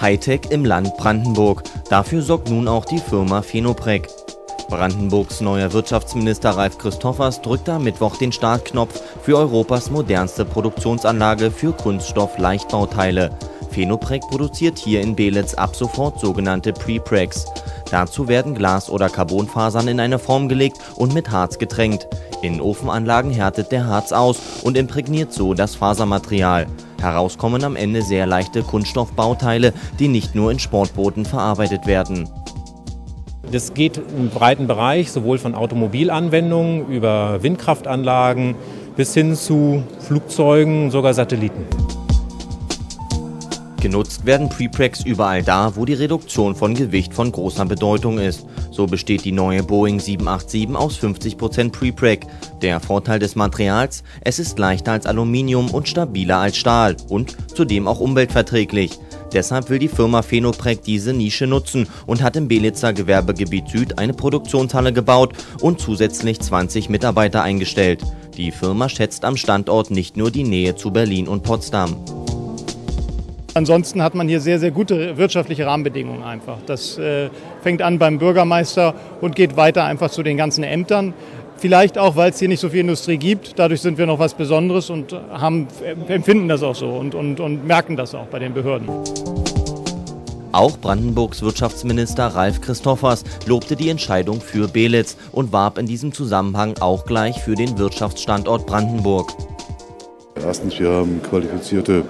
Hightech im Land Brandenburg. Dafür sorgt nun auch die Firma Fenopreg. Brandenburgs neuer Wirtschaftsminister Ralf Christoffers drückte am Mittwoch den Startknopf für Europas modernste Produktionsanlage für Kunststoff-Leichtbauteile. Fenopreg produziert hier in Beelitz ab sofort sogenannte Prepregs. Dazu werden Glas- oder Carbonfasern in eine Form gelegt und mit Harz getränkt. In Ofenanlagen härtet der Harz aus und imprägniert so das Fasermaterial. Herauskommen am Ende sehr leichte Kunststoffbauteile, die nicht nur in Sportbooten verarbeitet werden. Das geht im breiten Bereich, sowohl von Automobilanwendungen über Windkraftanlagen bis hin zu Flugzeugen, sogar Satelliten. Genutzt werden Prepregs überall da, wo die Reduktion von Gewicht von großer Bedeutung ist. So besteht die neue Boeing 787 aus 50% Prepreg. Der Vorteil des Materials: es ist leichter als Aluminium und stabiler als Stahl und zudem auch umweltverträglich. Deshalb will die Firma Fenopreg diese Nische nutzen und hat im Beelitzer Gewerbegebiet Süd eine Produktionshalle gebaut und zusätzlich 20 Mitarbeiter eingestellt. Die Firma schätzt am Standort nicht nur die Nähe zu Berlin und Potsdam. Ansonsten hat man hier sehr, sehr gute wirtschaftliche Rahmenbedingungen einfach. Das fängt an beim Bürgermeister und geht weiter einfach zu den ganzen Ämtern. Vielleicht auch, weil es hier nicht so viel Industrie gibt. Dadurch sind wir noch was Besonderes und empfinden das auch so und merken das auch bei den Behörden. Auch Brandenburgs Wirtschaftsminister Ralf Christoffers lobte die Entscheidung für Beelitz und warb in diesem Zusammenhang auch gleich für den Wirtschaftsstandort Brandenburg. Erstens, wir haben qualifizierte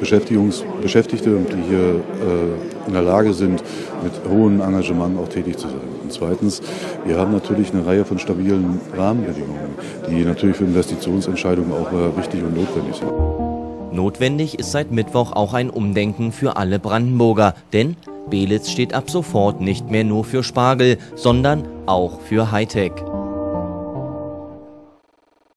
Beschäftigte, die hier in der Lage sind, mit hohem Engagement auch tätig zu sein. Und zweitens, wir haben natürlich eine Reihe von stabilen Rahmenbedingungen, die natürlich für Investitionsentscheidungen auch wichtig und notwendig sind. Notwendig ist seit Mittwoch auch ein Umdenken für alle Brandenburger, denn Beelitz steht ab sofort nicht mehr nur für Spargel, sondern auch für Hightech.